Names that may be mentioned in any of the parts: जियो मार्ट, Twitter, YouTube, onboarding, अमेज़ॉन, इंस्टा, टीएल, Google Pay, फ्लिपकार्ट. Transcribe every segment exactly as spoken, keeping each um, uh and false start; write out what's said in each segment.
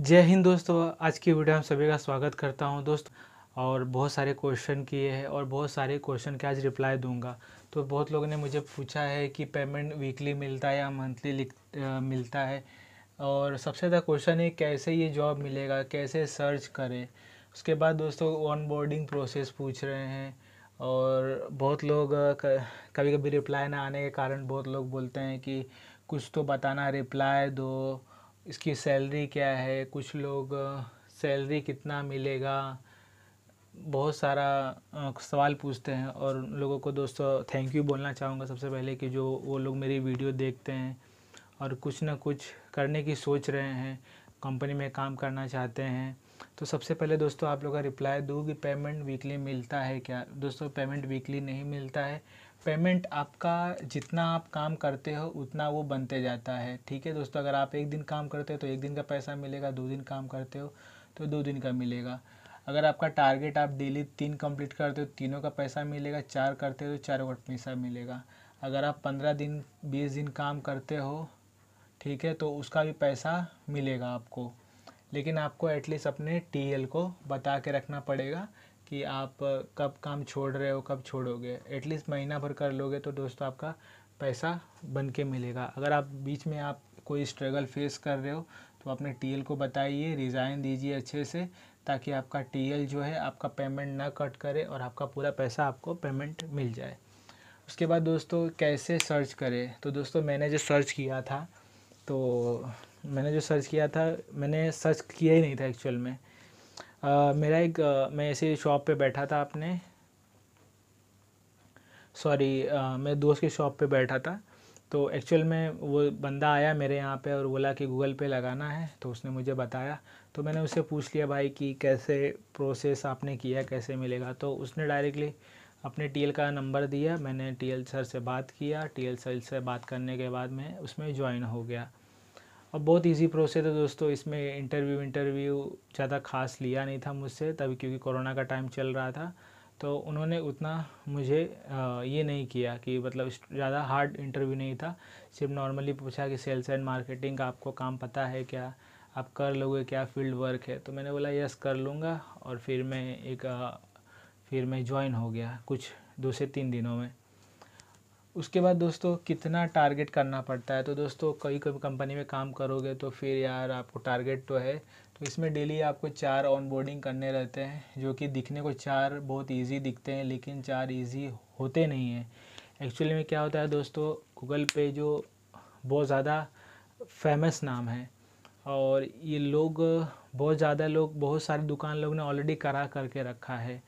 जय हिंद दोस्तों, आज की वीडियो में सभी का स्वागत करता हूं दोस्तों। और बहुत सारे क्वेश्चन किए हैं और बहुत सारे क्वेश्चन के आज रिप्लाई दूंगा। तो बहुत लोगों ने मुझे पूछा है कि पेमेंट वीकली मिलता है या मंथली मिलता है, और सबसे ज़्यादा क्वेश्चन है कैसे ये जॉब मिलेगा, कैसे सर्च करें। उसके बाद दोस्तों ऑनबोर्डिंग प्रोसेस पूछ रहे हैं, और बहुत लोग कभी कभी रिप्लाई ना आने के कारण बहुत लोग बोलते हैं कि कुछ तो बताना, रिप्लाई दो, इसकी सैलरी क्या है, कुछ लोग सैलरी कितना मिलेगा, बहुत सारा सवाल पूछते हैं। और उन लोगों को दोस्तों थैंक यू बोलना चाहूँगा सबसे पहले कि जो वो लोग मेरी वीडियो देखते हैं और कुछ ना कुछ करने की सोच रहे हैं, कंपनी में काम करना चाहते हैं। तो सबसे पहले दोस्तों आप लोगों का रिप्लाई दूँ कि पेमेंट वीकली मिलता है क्या। दोस्तों पेमेंट वीकली नहीं मिलता है, पेमेंट आपका जितना आप काम करते हो उतना वो बनते जाता है। ठीक है दोस्तों, अगर आप एक दिन काम करते हो तो एक दिन का पैसा मिलेगा, दो दिन काम करते हो तो दो दिन का मिलेगा। अगर आपका टारगेट आप डेली तीन कंप्लीट करते हो तीनों का पैसा मिलेगा, चार करते हो तो चारों का पैसा मिलेगा। अगर आप पंद्रह दिन बीस दिन काम करते हो, ठीक है, तो उसका भी पैसा मिलेगा आपको। लेकिन आपको एटलीस्ट अपने टीएल को बता के रखना पड़ेगा कि आप कब काम छोड़ रहे हो, कब छोड़ोगे। एटलीस्ट महीना भर कर लोगे तो दोस्तों आपका पैसा बन के मिलेगा। अगर आप बीच में आप कोई स्ट्रगल फेस कर रहे हो तो अपने टीएल को बताइए, रिज़ाइन दीजिए अच्छे से, ताकि आपका टीएल जो है आपका पेमेंट ना कट करे और आपका पूरा पैसा आपको पेमेंट मिल जाए। उसके बाद दोस्तों कैसे सर्च करें, तो दोस्तों मैंने जो सर्च किया था तो मैंने जो सर्च किया था मैंने सर्च किया ही नहीं था एक्चुअल में। आ, मेरा एक आ, मैं ऐसे शॉप पे बैठा था अपने सॉरी मैं दोस्त के शॉप पे बैठा था। तो एक्चुअल में वो बंदा आया मेरे यहाँ पे और बोला कि गूगल पे लगाना है, तो उसने मुझे बताया। तो मैंने उससे पूछ लिया भाई कि कैसे प्रोसेस आपने किया, कैसे मिलेगा। तो उसने डायरेक्टली अपने टीएल का नंबर दिया, मैंने टीएल सर से बात किया। टीएल सर से बात करने के बाद मैं उसमें ज्वाइन हो गया। अब बहुत इजी प्रोसेस है दोस्तों, इसमें इंटरव्यू इंटरव्यू ज़्यादा खास लिया नहीं था मुझसे तभी, क्योंकि कोरोना का टाइम चल रहा था। तो उन्होंने उतना मुझे ये नहीं किया कि मतलब ज़्यादा हार्ड इंटरव्यू नहीं था, सिर्फ नॉर्मली पूछा कि सेल्स एंड मार्केटिंग का आपको काम पता है क्या, आप कर लोगे क्या, फील्ड वर्क है। तो मैंने बोला यस कर लूँगा, और फिर मैं एक फिर मैं ज्वाइन हो गया कुछ दो से तीन दिनों में। उसके बाद दोस्तों कितना टारगेट करना पड़ता है, तो दोस्तों कई कभी कंपनी में काम करोगे तो फिर यार आपको टारगेट तो है, तो इसमें डेली आपको चार ऑनबोर्डिंग करने रहते हैं, जो कि दिखने को चार बहुत इजी दिखते हैं लेकिन चार इजी होते नहीं हैं। एक्चुअली में क्या होता है दोस्तों, गूगल पे जो बहुत ज़्यादा फेमस नाम है और ये लोग बहुत ज़्यादा लोग बहुत सारे दुकान लोग ने ऑलरेडी करा करके रखा है।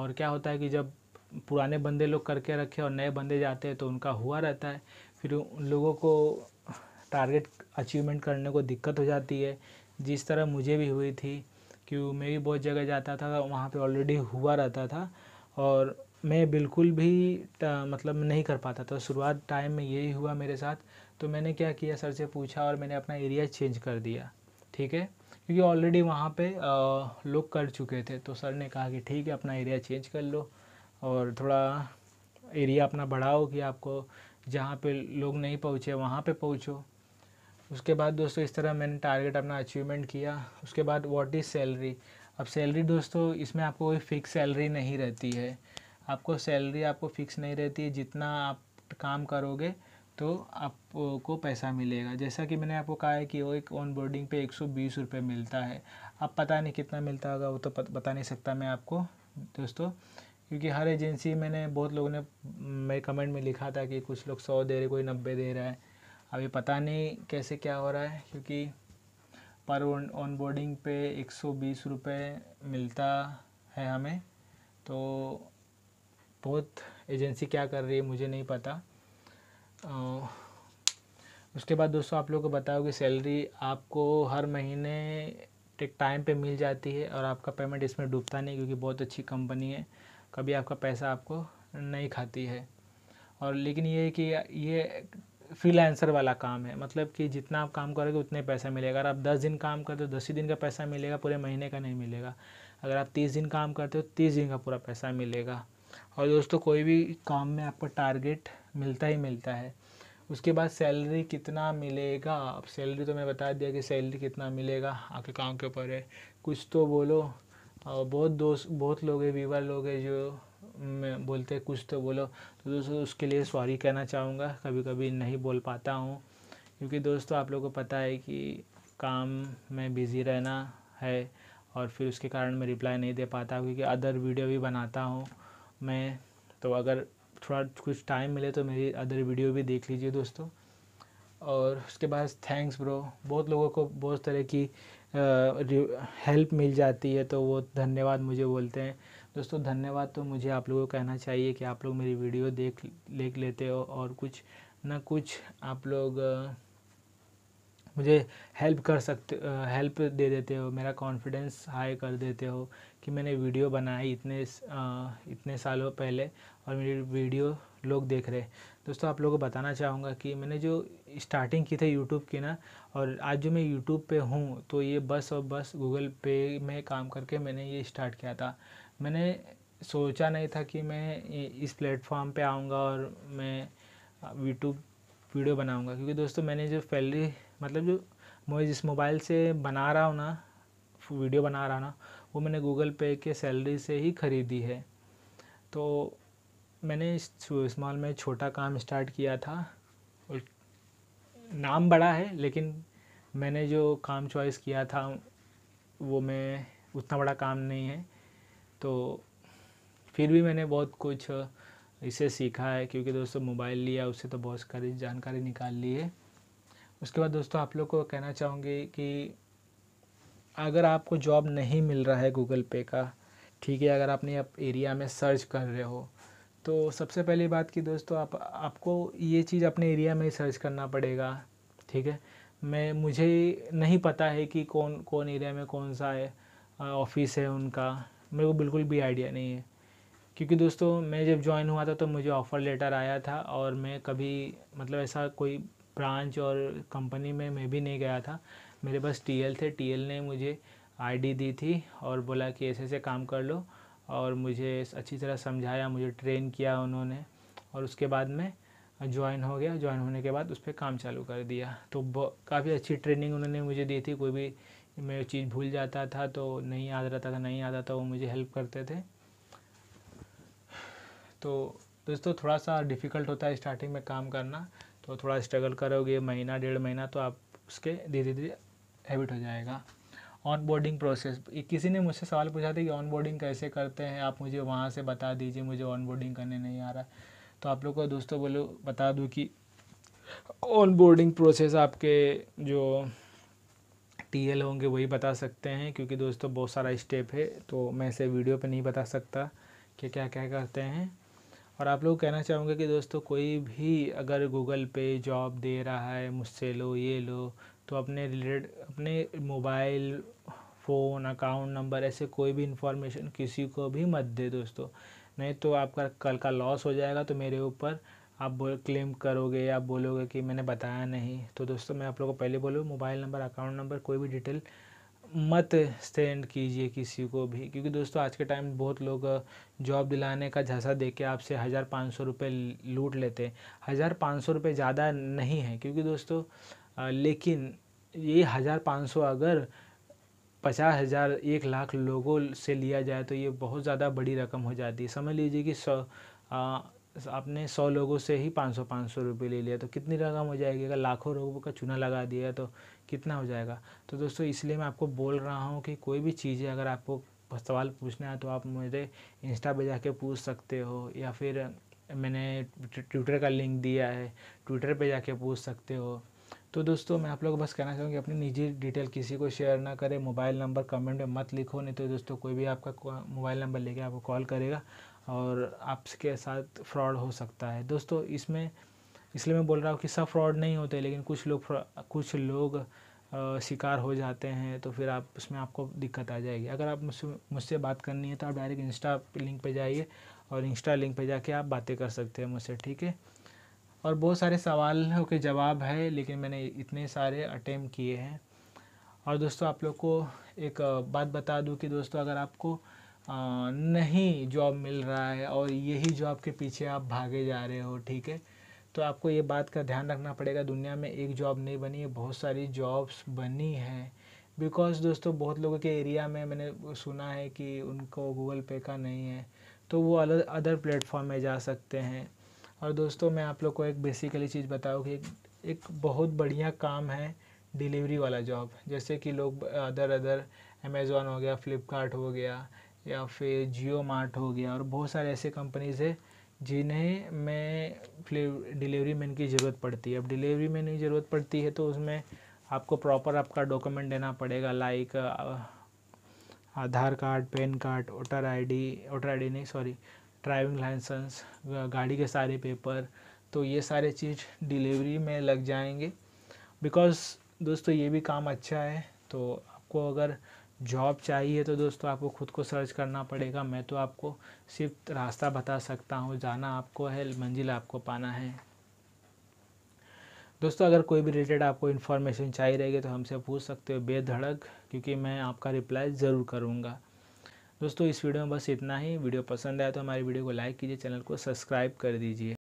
और क्या होता है कि जब पुराने बंदे लोग करके रखे और नए बंदे जाते हैं तो उनका हुआ रहता है, फिर उन लोगों को टारगेट अचीवमेंट करने को दिक्कत हो जाती है। जिस तरह मुझे भी हुई थी कि मैं भी बहुत जगह जाता था वहाँ पे ऑलरेडी हुआ रहता था और मैं बिल्कुल भी मतलब नहीं कर पाता था। शुरुआत टाइम में यही हुआ मेरे साथ, तो मैंने क्या किया, सर से पूछा और मैंने अपना एरिया चेंज कर दिया। ठीक है, क्योंकि ऑलरेडी वहाँ पे लोग कर चुके थे। तो सर ने कहा कि ठीक है अपना एरिया चेंज कर लो और थोड़ा एरिया अपना बढ़ाओ कि आपको जहाँ पे लोग नहीं पहुँचे वहाँ पे पहुँचो। उसके बाद दोस्तों इस तरह मैंने टारगेट अपना अचीवमेंट किया। उसके बाद व्हाट इज़ सैलरी। अब सैलरी दोस्तों इसमें आपको कोई फ़िक्स सैलरी नहीं रहती है, आपको सैलरी आपको फ़िक्स नहीं रहती है। जितना आप काम करोगे तो आपको पैसा मिलेगा। जैसा कि मैंने आपको कहा है कि वो एक ऑन बोर्डिंग पर एक सौ बीस रुपये मिलता है। अब पता नहीं कितना मिलता होगा, वो तो बता नहीं सकता मैं आपको दोस्तों, क्योंकि हर एजेंसी मैंने बहुत लोगों ने मेरे कमेंट में लिखा था कि कुछ लोग सौ दे रहे, कोई नब्बे दे रहा है। अभी पता नहीं कैसे क्या हो रहा है, क्योंकि पर ऑन बोर्डिंग पे एक सौ बीस रुपये मिलता है हमें। तो बहुत एजेंसी क्या कर रही है मुझे नहीं पता। उसके बाद दोस्तों आप लोगों को बताओ कि सैलरी आपको हर महीने एक टाइम पे मिल जाती है और आपका पेमेंट इसमें डूबता नहीं, क्योंकि बहुत अच्छी कंपनी है, कभी आपका पैसा आपको नहीं खाती है। और लेकिन ये है कि ये फ्रीलांसर वाला काम है, मतलब कि जितना आप काम करोगे उतने पैसा मिलेगा। अगर आप दस दिन काम करते हो दस ही दिन का पैसा मिलेगा, पूरे महीने का नहीं मिलेगा। अगर आप तीस दिन काम करते हो तीस दिन का पूरा पैसा मिलेगा। और दोस्तों कोई भी काम में आपको टारगेट मिलता ही मिलता है। उसके बाद सैलरी कितना मिलेगा। अब सैलरी तो मैं बता दिया कि सैलरी कितना मिलेगा आपके काम के ऊपर है। कुछ तो बोलो, बहुत दोस्त बहुत लोग हैं व्यूवर लोग हैं जो मैं बोलते हैं कुछ तो बोलो, तो दोस्तों उसके लिए सॉरी कहना चाहूँगा। कभी कभी नहीं बोल पाता हूँ क्योंकि दोस्तों आप लोगों को पता है कि काम में बिज़ी रहना है और फिर उसके कारण मैं रिप्लाई नहीं दे पाता क्योंकि अदर वीडियो भी बनाता हूँ मैं, तो अगर थोड़ा कुछ टाइम मिले तो मेरी अदर वीडियो भी देख लीजिए दोस्तों। और उसके बाद थैंक्स ब्रो, बहुत लोगों को बहुत तरह की हेल्प मिल जाती है तो वो धन्यवाद मुझे बोलते हैं। दोस्तों धन्यवाद तो मुझे आप लोगों को कहना चाहिए कि आप लोग मेरी वीडियो देख देख लेते हो और कुछ ना कुछ आप लोग मुझे हेल्प कर सकते हेल्प दे देते हो, मेरा कॉन्फिडेंस हाई कर देते हो कि मैंने वीडियो बनाई इतने आ, इतने सालों पहले और मेरी वीडियो लोग देख रहे। दोस्तों आप लोगों को बताना चाहूँगा कि मैंने जो स्टार्टिंग की थी यूट्यूब की ना, और आज जो मैं यूट्यूब पे हूँ तो ये बस और बस गूगल पे में काम करके मैंने ये स्टार्ट किया था। मैंने सोचा नहीं था कि मैं इस प्लेटफॉर्म पे आऊँगा और मैं यूट्यूब वीडियो बनाऊँगा, क्योंकि दोस्तों मैंने जो पहले मतलब जो मैं जिस मोबाइल से बना रहा हूँ ना वीडियो बना रहा ना वो मैंने गूगल पे के सैलरी से ही ख़रीदी है। तो मैंने स्मॉल में छोटा काम स्टार्ट किया था और नाम बड़ा है, लेकिन मैंने जो काम चॉइस किया था वो मैं उतना बड़ा काम नहीं है। तो फिर भी मैंने बहुत कुछ इसे सीखा है क्योंकि दोस्तों मोबाइल लिया उससे तो बहुत सारी जानकारी निकाल ली है। उसके बाद दोस्तों आप लोग को कहना चाहूँगी कि अगर आपको जॉब नहीं मिल रहा है गूगल पे का, ठीक है, अगर आपने आप एरिया में सर्च कर रहे हो तो सबसे पहली बात कि दोस्तों आप आपको ये चीज़ अपने एरिया में ही सर्च करना पड़ेगा, ठीक है। मैं मुझे नहीं पता है कि कौन कौन एरिया में कौन सा है ऑफिस है उनका, मेरे को बिल्कुल भी आइडिया नहीं है क्योंकि दोस्तों मैं जब ज्वाइन हुआ था तो मुझे ऑफ़र लेटर आया था और मैं कभी मतलब ऐसा कोई ब्रांच और कंपनी में मैं भी नहीं गया था। मेरे पास टीएल थे, टीएल ने मुझे आईडी दी थी और बोला कि ऐसे ऐसे काम कर लो और मुझे अच्छी तरह समझाया, मुझे ट्रेन किया उन्होंने और उसके बाद में ज्वाइन हो गया। ज्वाइन होने के बाद उस पर काम चालू कर दिया, तो काफ़ी अच्छी ट्रेनिंग उन्होंने मुझे दी थी। कोई भी मैं चीज़ भूल जाता था तो नहीं याद रहता था, नहीं याद आता वो मुझे हेल्प करते थे। तो दोस्तों थोड़ा सा डिफ़िकल्ट होता है स्टार्टिंग में काम करना, तो थोड़ा स्ट्रगल करोगे महीना डेढ़ महीना तो आप उसके धीरे धीरे हैबिट हो जाएगा। ऑन बोर्डिंग प्रोसेस, किसी ने मुझसे सवाल पूछा था कि ऑन बोर्डिंग कैसे करते हैं, आप मुझे वहाँ से बता दीजिए, मुझे ऑन बोर्डिंग करने नहीं आ रहा। तो आप लोग को दोस्तों बोलो बता दूँ कि ऑन बोर्डिंग प्रोसेस आपके जो टीएल होंगे वही बता सकते हैं क्योंकि दोस्तों बहुत सारा स्टेप है तो मैं इसे वीडियो पर नहीं बता सकता कि क्या क्या करते हैं। और आप लोग कहना चाहूँगा कि दोस्तों कोई भी अगर गूगल पे जॉब दे रहा है मुझसे लो ये लो, तो अपने रिलेटेड अपने मोबाइल फ़ोन अकाउंट नंबर ऐसे कोई भी इंफॉर्मेशन किसी को भी मत दे दोस्तों, नहीं तो आपका कल का लॉस हो जाएगा। तो मेरे ऊपर आप बोल क्लेम करोगे, आप बोलोगे कि मैंने बताया नहीं। तो दोस्तों मैं आप लोगों को पहले बोलूँ मोबाइल नंबर अकाउंट नंबर कोई भी डिटेल मत सेंड कीजिए किसी को भी, क्योंकि दोस्तों आज के टाइम में बहुत लोग जॉब दिलाने का झांसा देके आपसे हज़ार पाँच सौ रुपये लूट लेते हैं। हज़ार पाँच सौ रुपये ज़्यादा नहीं है क्योंकि दोस्तों आ, लेकिन ये हज़ार पाँच सौ अगर पचास हज़ार एक लाख लोगों से लिया जाए तो ये बहुत ज़्यादा बड़ी रकम हो जाती है। समझ लीजिए कि सौ आ, आपने सौ लोगों से ही पाँच सौ पाँच सौ रुपये ले लिया तो कितनी रकम हो जाएगी। अगर लाखों लोगों का चूना लगा दिया तो कितना हो जाएगा। तो दोस्तों इसलिए मैं आपको बोल रहा हूँ कि कोई भी चीज़ें अगर आपको सवाल पूछना है तो आप मुझे इंस्टा पे जाके पूछ सकते हो, या फिर मैंने ट्विटर का लिंक दिया है ट्विटर पे जाके पूछ सकते हो। तो दोस्तों मैं आप लोगों को बस कहना चाहूँगी अपनी निजी डिटेल किसी को शेयर ना करें, मोबाइल नंबर कमेंट में मत लिखो, नहीं तो दोस्तों कोई भी आपका मोबाइल नंबर लेके आपको कॉल करेगा और आपके साथ फ्रॉड हो सकता है। दोस्तों इसमें इसलिए मैं बोल रहा हूँ कि सब फ्रॉड नहीं होते, लेकिन कुछ लोग कुछ लोग आ, शिकार हो जाते हैं तो फिर आप उसमें आपको दिक्कत आ जाएगी। अगर आप मुझसे मुझसे बात करनी है तो आप डायरेक्ट इंस्टा लिंक पे जाइए और इंस्टा लिंक पे जाके आप बातें कर सकते हैं मुझसे, ठीक है। और बहुत सारे सवालों के जवाब है लेकिन मैंने इतने सारे अटेम्प्ट किए हैं। और दोस्तों आप लोग को एक बात बता दूँ कि दोस्तों अगर आपको आ, नहीं जॉब मिल रहा है और यही जॉब के पीछे आप भागे जा रहे हो, ठीक है, तो आपको ये बात का ध्यान रखना पड़ेगा, दुनिया में एक जॉब नहीं बनी है, बहुत सारी जॉब्स बनी हैं। बिकॉज़ दोस्तों बहुत लोगों के एरिया में मैंने सुना है कि उनको गूगल पे का नहीं है, तो वो अलग अदर प्लेटफॉर्म में जा सकते हैं। और दोस्तों मैं आप लोग को एक बेसिकली चीज़ बताऊँ कि एक बहुत बढ़िया काम है डिलीवरी वाला जॉब, जैसे कि लोग अदर अदर अमेज़ॉन हो गया, फ्लिपकार्ट हो गया, या फिर जियो मार्ट हो गया, और बहुत सारे ऐसे कंपनीज़ है जिन्हें मैं डिलीवरी मैन की ज़रूरत पड़ती है। अब डिलीवरी मैन की ज़रूरत पड़ती है तो उसमें आपको प्रॉपर आपका डॉक्यूमेंट देना पड़ेगा, like Aadhaar card, PAN card, voter ID, voter ID नहीं सॉरी ड्राइविंग लाइसेंस, गाड़ी के सारे पेपर, तो ये सारे चीज़ डिलीवरी में लग जाएंगे। बिकॉज़ दोस्तों ये भी काम अच्छा है, तो आपको अगर जॉब चाहिए तो दोस्तों आपको खुद को सर्च करना पड़ेगा। मैं तो आपको सिर्फ रास्ता बता सकता हूँ, जाना आपको है, मंजिल आपको पाना है। दोस्तों अगर कोई भी रिलेटेड आपको इन्फॉर्मेशन चाहिए रहेगी तो हमसे पूछ सकते हो बेधड़क, क्योंकि मैं आपका रिप्लाई ज़रूर करूँगा। दोस्तों इस वीडियो में बस इतना ही। वीडियो पसंद आया तो हमारी वीडियो को लाइक कीजिए, चैनल को सब्सक्राइब कर दीजिए।